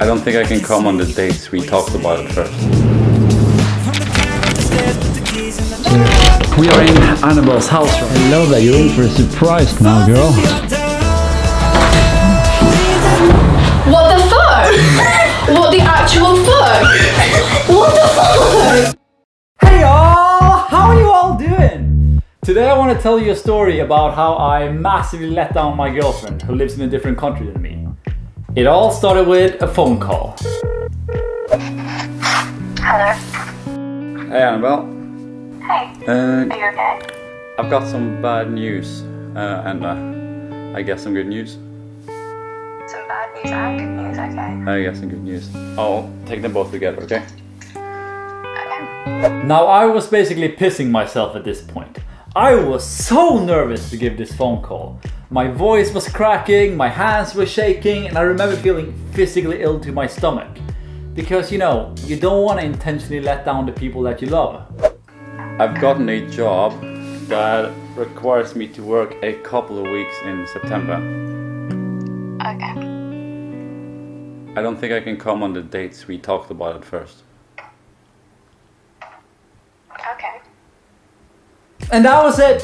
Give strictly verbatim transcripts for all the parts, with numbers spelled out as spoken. I don't think I can come on the dates we talked about it first. We are in Annabelle's house. I love that you're in for a surprise now, girl. What the fuck? What the actual fuck? What the fuck? Hey y'all! How are you all doing? Today I want to tell you a story about how I massively let down my girlfriend who lives in a different country than me. It all started with a phone call. Hello. Hey Annabelle. Hey. Uh, Are you okay? I've got some bad news uh, and uh, I guess some good news. Some bad news and good news, okay. I guess some good news. I'll take them both together, okay? Now I was basically pissing myself at this point. I was so nervous to give this phone call. My voice was cracking, my hands were shaking, and I remember feeling physically ill to my stomach. Because you know, you don't want to intentionally let down the people that you love. I've gotten a job that requires me to work a couple of weeks in September. Okay. I don't think I can come on the dates we talked about at first. And that was it!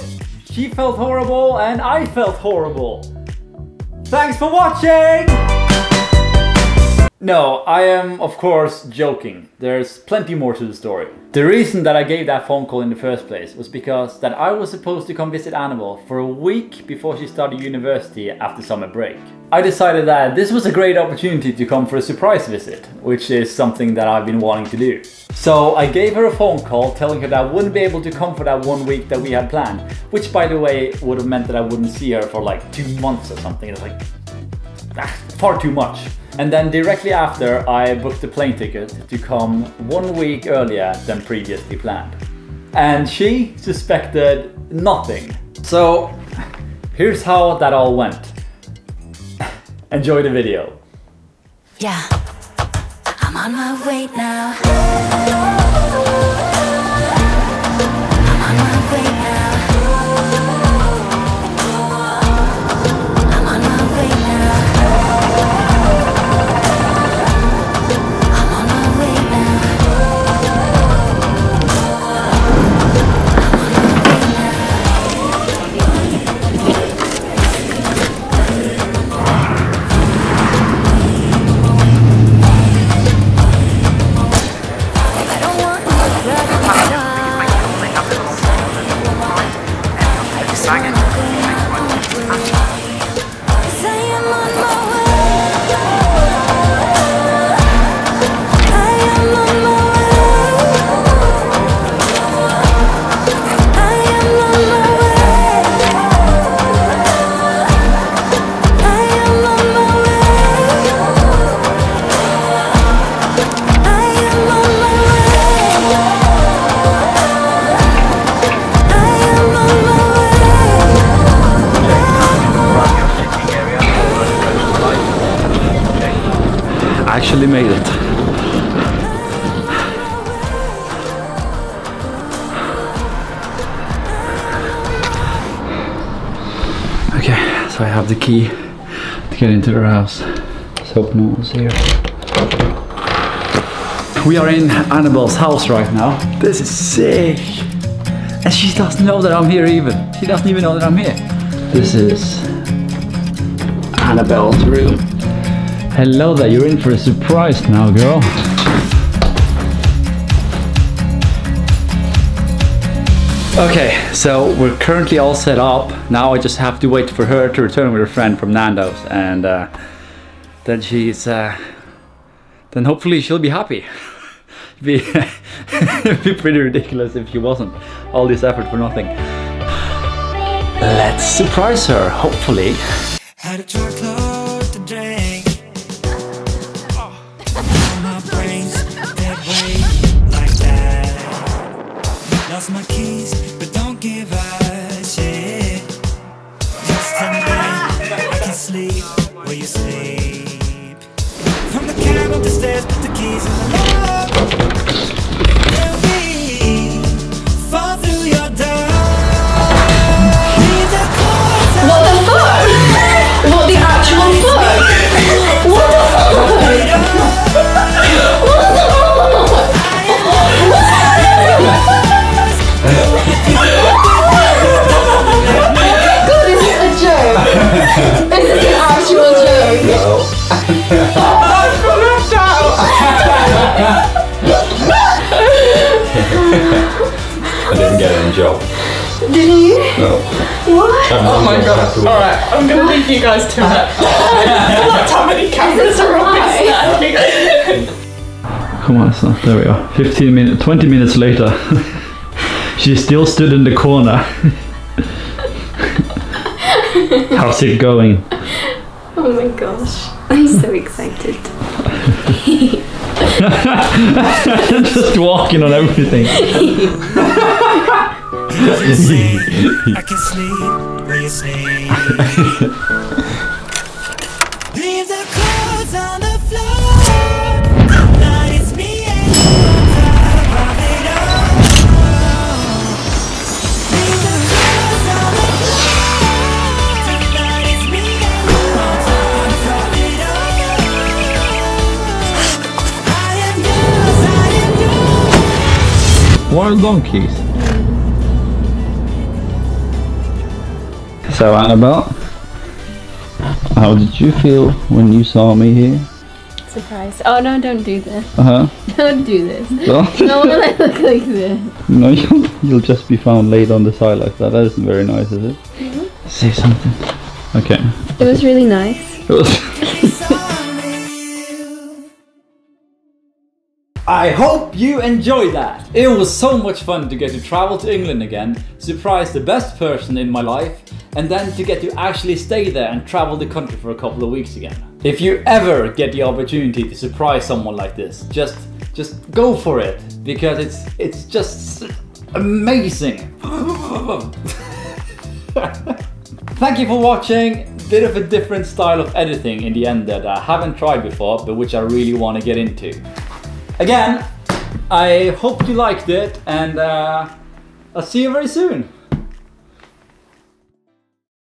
She felt horrible and I felt horrible. Thanks for watching! No, I am of course joking. There's plenty more to the story. The reason that I gave that phone call in the first place was because that I was supposed to come visit Annabelle for a week before she started university after summer break. I decided that this was a great opportunity to come for a surprise visit, which is something that I've been wanting to do. So I gave her a phone call telling her that I wouldn't be able to come for that one week that we had planned, which by the way would have meant that I wouldn't see her for like two months or something. It's like ah, far too much. And then directly after I booked a plane ticket to come one week earlier than previously planned. And she suspected nothing. So here's how that all went. Enjoy the video. Yeah. I'm on my way now. I'm on my way now. I'm on my way now. I'm on my way now. Actually made it. Okay, so I have the key to get into her house. Let's hope no one's here. We are in Annabelle's house right now. This is sick. And she doesn't know that I'm here even. She doesn't even know that I'm here. This is Annabelle's room. Hello there, you're in for a surprise now, girl. Okay, so we're currently all set up. Now I just have to wait for her to return with her friend from Nando's, and uh, then she's... Uh, then hopefully she'll be happy. It'd be, it'd be pretty ridiculous if she wasn't. All this effort for nothing. Let's surprise her, hopefully. How did your clothes today? Lost my keys, but don't give a shit. Just tonight, I can sleep where you sleep. From the cab up the stairs, put the keys in the lock. They'll be fall through your door. What the fuck? What the actual fuck? What the fuck? job. Didn't you? No. What? Oh my god. Alright, I'm gonna leave you guys to that. There's not how many cameras are on this. Come on, son. There we are. fifteen minutes, twenty minutes later. She still stood in the corner. How's it going? Oh my gosh. I'm so excited. Just walking on everything. I can sleep, I can sleep, where you sleep. Wild donkeys. So Annabelle, how did you feel when you saw me here? Surprised. Oh no, don't do this. Uh huh. Don't do this. Don't. No, will I look like this? No, you'll, you'll just be found laid on the side like that. That isn't very nice, is it? Mm-hmm. Say something. Okay. It was really nice. It was. I hope you enjoyed that! It was so much fun to get to travel to England again, surprise the best person in my life, and then to get to actually stay there and travel the country for a couple of weeks again. If you ever get the opportunity to surprise someone like this, just just go for it, because it's it's just amazing. Thank you for watching. Bit of a different style of editing in the end that I haven't tried before, but which I really want to get into. Again, I hope you liked it, and uh, I'll see you very soon.